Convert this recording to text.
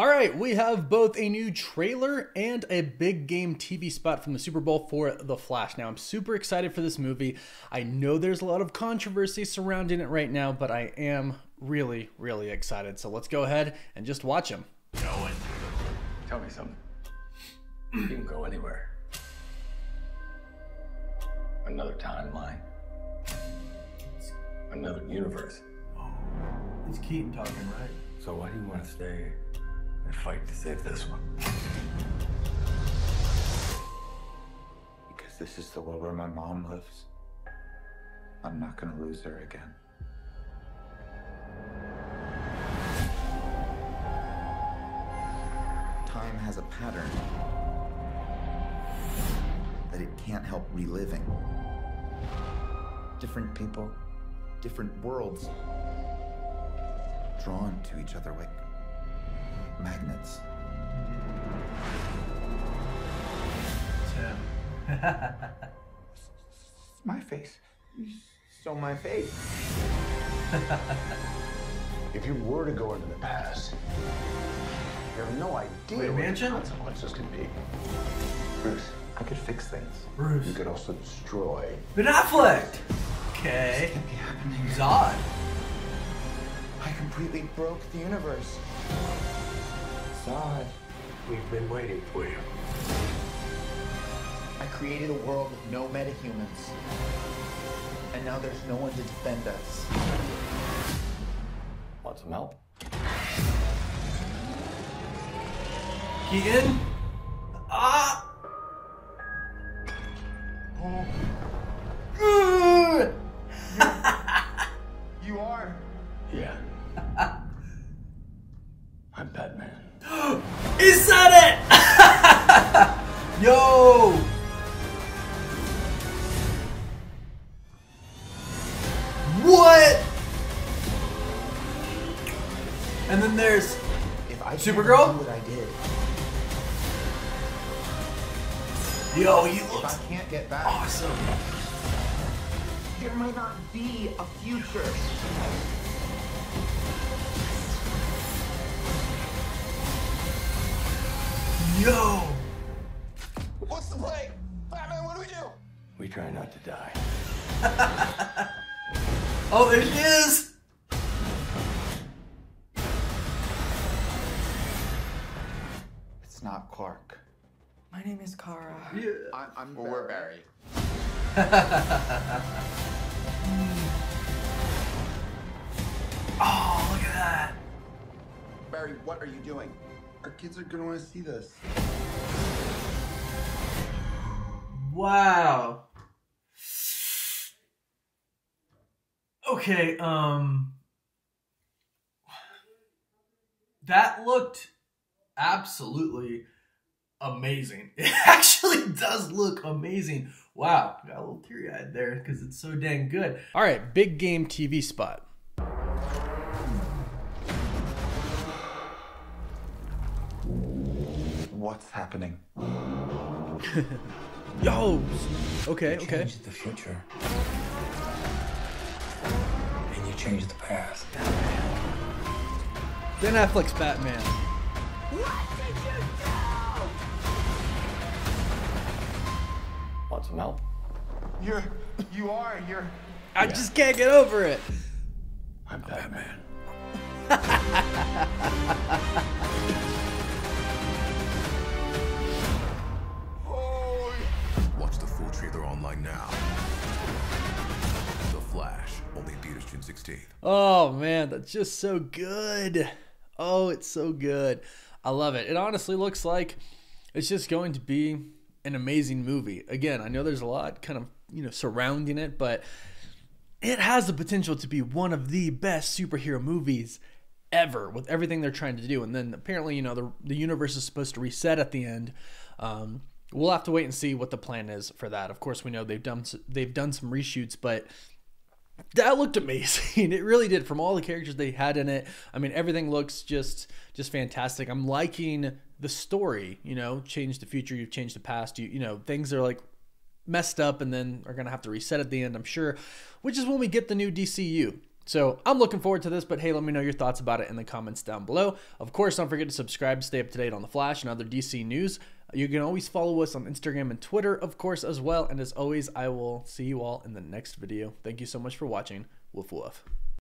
All right, we have both a new trailer and a big game TV spot from the Super Bowl for The Flash. Now, I'm super excited for this movie. I know there's a lot of controversy surrounding it right now, but I am really, really excited. So let's go ahead and just watch him. Going. Tell me something. You can go anywhere. Another timeline. Another universe. It's Keaton talking, right? So why do you want to stay and fight to save this one? Because this is the world where my mom lives. I'm not going to lose her again. Time has a pattern that it can't help reliving. Different people, different worlds, drawn to each other like magnets. My face. So my face. If you were to go into the past, you have no idea what the consequences could be. Bruce, I could fix things. Bruce. You could also destroy. Ben Affleck! Okay. This can't be happening. It's odd. I completely broke the universe. Zod, we've been waiting for you. I created a world with no metahumans. And now there's no one to defend us. Want some help? Keegan? Ah! Oh. Good! You are? Yeah. I'm Batman. He said it! Yo! What? And then there's Supergirl? What I did. Yo, he looks awesome. There might not be a future. Yo! What's the play? Batman, what do we do? We try not to die. Oh, there she is! It's not Clark. My name is Kara. Yeah. I'm Barry. We're Barry. Oh, look at that! Barry, what are you doing? Our kids are gonna want to see this. Wow. Okay, that looked absolutely amazing. It actually does look amazing. Wow, got a little teary-eyed there because it's so dang good. All right, big game TV spot. What's happening? Yo! Okay, you okay. You changed the future. And you changed the past. Ben Affleck's Batman. What did you do? Want some help? You are. I just can't get over it. I'm Batman. Online now. The Flash, only theaters June 16th. Oh man, that's just so good. Oh, it's so good. I love it. It honestly looks like it's just going to be an amazing movie. Again, I know there's a lot kind of, you know, surrounding it, but it has the potential to be one of the best superhero movies ever with everything they're trying to do. And then apparently, you know, the universe is supposed to reset at the end. We'll have to wait and see what the plan is for that. Of course, we know they've done some reshoots, but that looked amazing. It really did, from all the characters they had in it. I mean, everything looks just fantastic. I'm liking the story, you know, change the future, you've changed the past, you know, things are like messed up and then are going to have to reset at the end, I'm sure, which is when we get the new DCU. So I'm looking forward to this, but hey, let me know your thoughts about it in the comments down below. Of course, don't forget to subscribe to stay up to date on The Flash and other DC news. You can always follow us on Instagram and Twitter, of course, as well. And as always, I will see you all in the next video. Thank you so much for watching. Woof woof.